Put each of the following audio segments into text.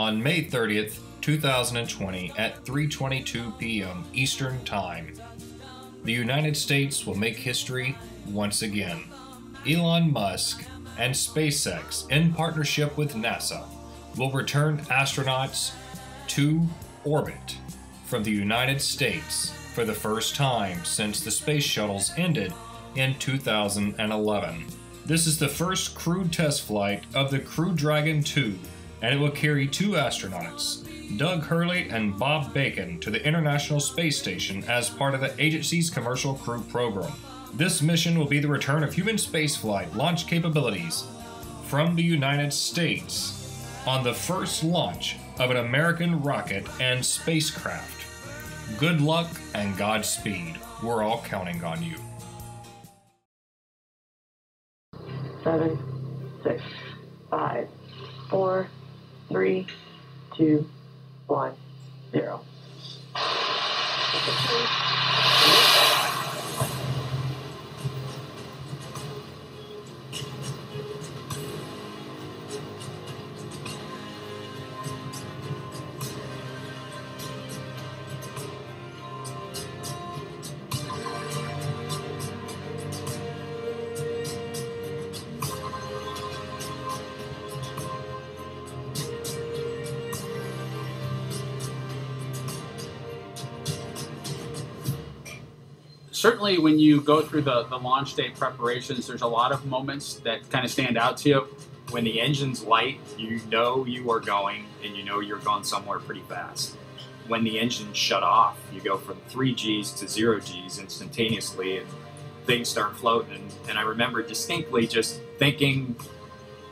on May 30th, 2020 at 3:22 p.m. Eastern Time. The United States will make history once again. Elon Musk and SpaceX, in partnership with NASA, will return astronauts to orbit from the United States for the first time since the space shuttles ended in 2011. This is the first crewed test flight of the Crew Dragon 2, and it will carry two astronauts, Doug Hurley and Bob Bacon, to the International Space Station as part of the agency's Commercial Crew Program. This mission will be the return of human spaceflight launch capabilities from the United States on the first launch of an American rocket and spacecraft. Good luck and Godspeed. We're all counting on you. 7, 6, 5, 4, 3, 2, 1, 0. Certainly, when you go through the launch day preparations, there's a lot of moments that kind of stand out to you. When the engine's light, you know you are going, and you know you're going somewhere pretty fast. When the engine's shut off, you go from 3Gs to 0Gs instantaneously, and things start floating. And I remember distinctly just thinking,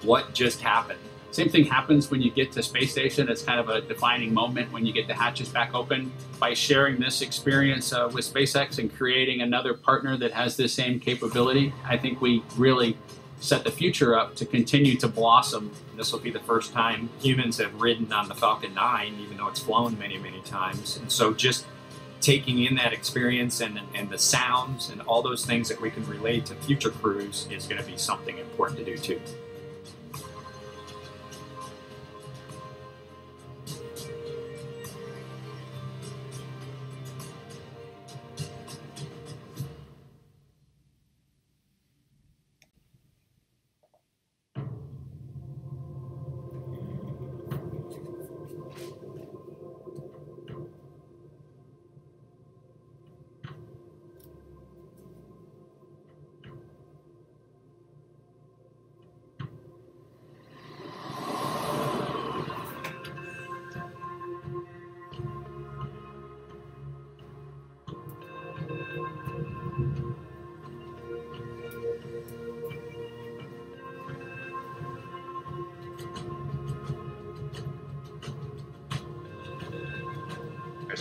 what just happened? Same thing happens when you get to space station. It's kind of a defining moment when you get the hatches back open. By sharing this experience with SpaceX and creating another partner that has this same capability, I think we really set the future up to continue to blossom. This will be the first time humans have ridden on the Falcon 9, even though it's flown many, many times. And so just taking in that experience and the sounds and all those things that we can relate to future crews is going to be something important to do too.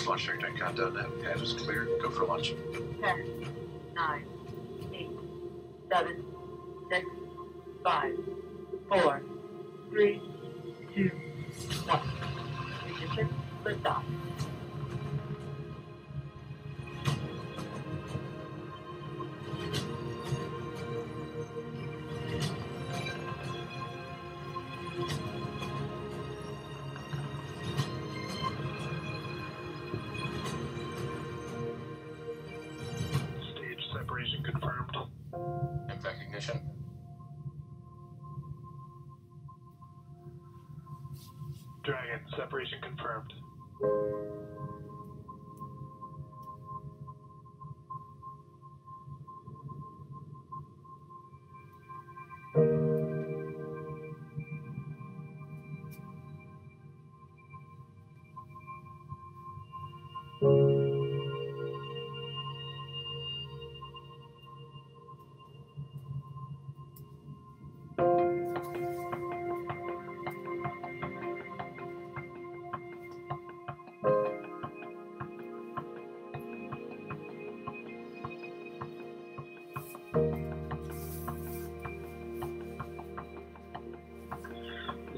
Launch track time countdown. That pad is clear. Go for launch. 10, 9, 8, 7, 6, 5, 4, 3, 2, 1. Ignition liftoff. Confirmed. Impact ignition. Dragon, separation confirmed.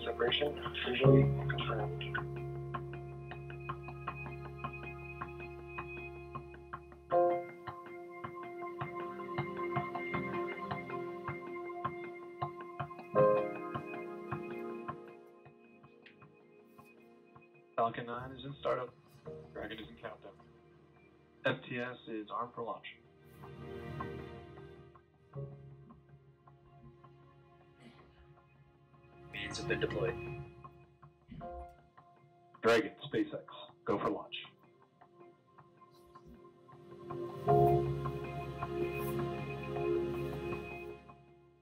Separation visually confirmed. Falcon 9 is in startup. Dragon is in countdown. STS is armed for launch. Beans have been deployed. Dragon, SpaceX, go for launch.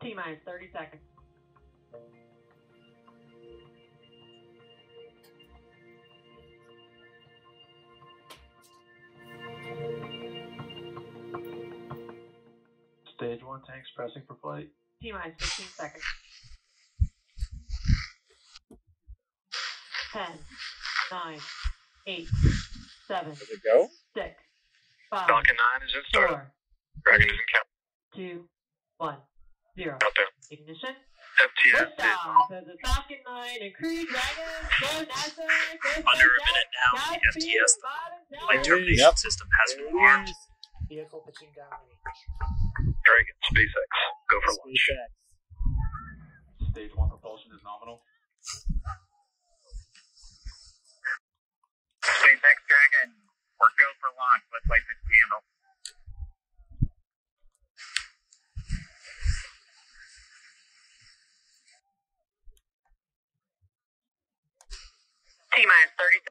T-minus 30 seconds. Stage 1 tanks pressing for flight. T-minus 15 seconds. 10, 9, 8, 7. Does it go? 6, 5. Falcon 9 is in start. 4, Dragon is in count. 2, 1, 0. Ignition. FTS. Liftoff of the Falcon 9 and Crew Dragon. Go NASA. Go under a minute now. The FTS, the flight termination system, has been armed. Vehicle pitching down. Dragon, SpaceX, go for launch. Stage 1 propulsion is nominal. SpaceX Dragon, we're go for launch. Let's light this candle. T-minus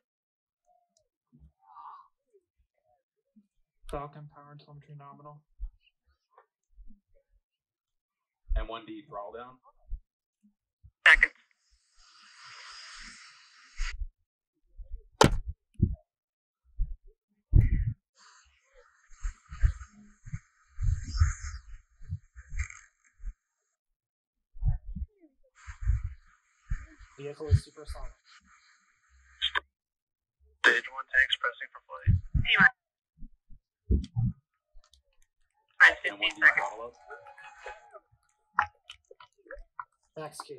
30. Falcon power telemetry nominal. M1D throttle down. Seconds. Vehicle is supersonic. Stage 1 tanks pressing for flight. T-minus 15 seconds. Max Q.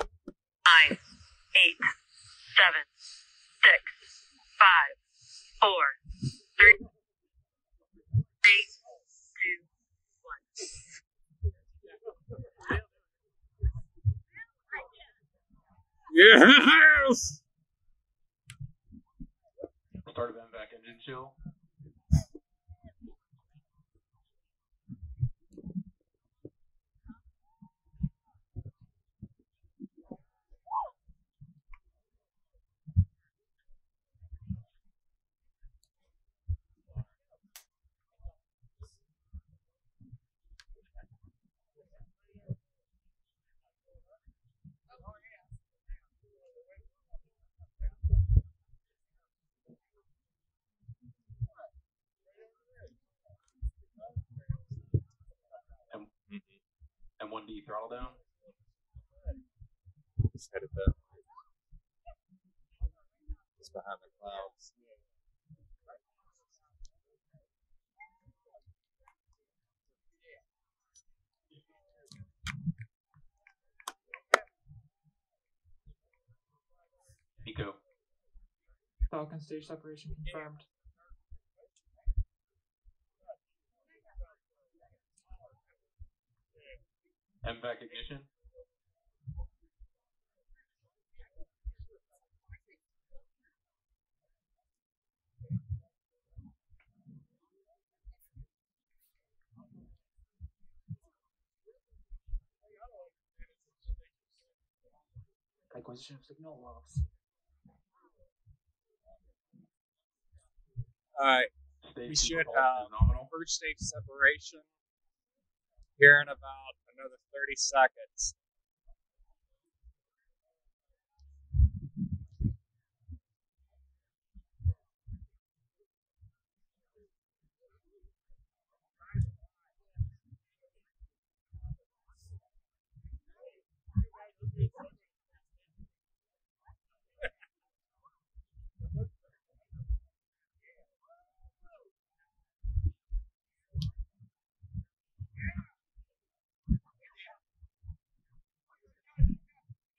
10, 9, 8, 7, 6, 5, 4, 3, 2, 1. Yes! Start of MVAC engine chill. M1D throttle down. It's headed there. It's behind the clouds. Nico. Falcon stage separation confirmed. MVAC ignition. Acquisition of signal logs. Alright, we should have first stage separation here in about another 30 seconds.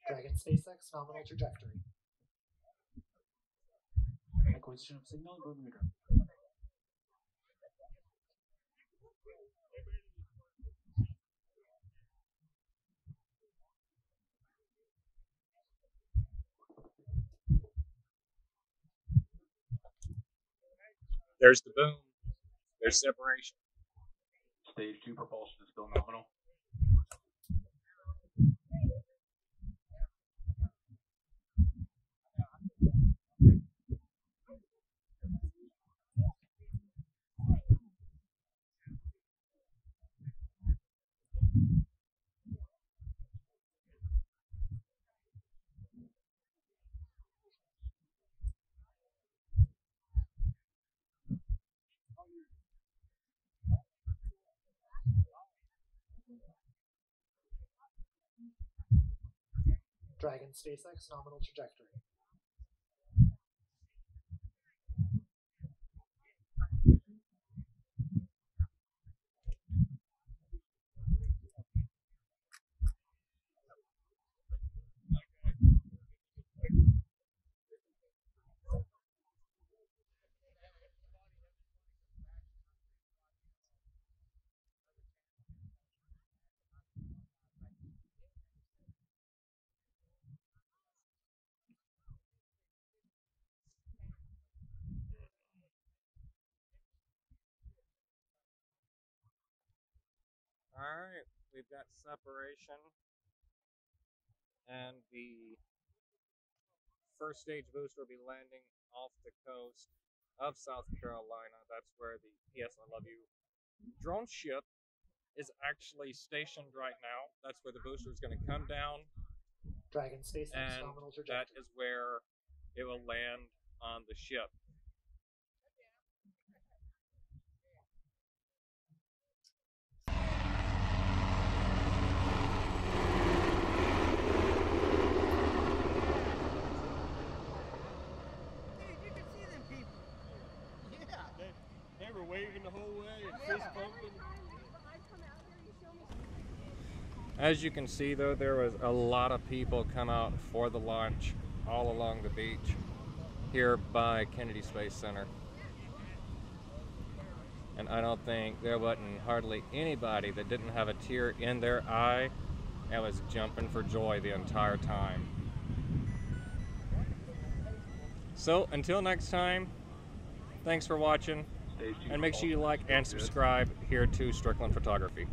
Dragon SpaceX nominal trajectory. Acquisition of signal and meter. there's the boom, there's separation. Stage 2 propulsion is still nominal. Dragon SpaceX nominal trajectory. Alright, we've got separation, and the first stage booster will be landing off the coast of South Carolina. That's where the PS I Love You drone ship is actually stationed right now. That's where the booster is going to come down. Dragon stays on nominal trajectory. That is where it will land on the ship. Waving the whole way and fist pumping. As you can see though, there was a lot of people come out for the launch all along the beach here by Kennedy Space Center. And I don't think there wasn't hardly anybody that didn't have a tear in their eye and was jumping for joy the entire time. So until next time, thanks for watching. And make sure you like and subscribe here to Strickland Photography.